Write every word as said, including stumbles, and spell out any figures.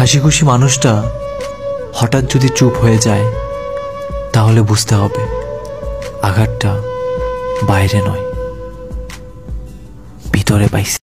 হাসিখুশি মানুষটা হঠাৎ যদি চুপ হয়ে যায় তাহলে বুঝতে হবে আঘাতটা বাইরে নয়, ভিতরে পাইছে।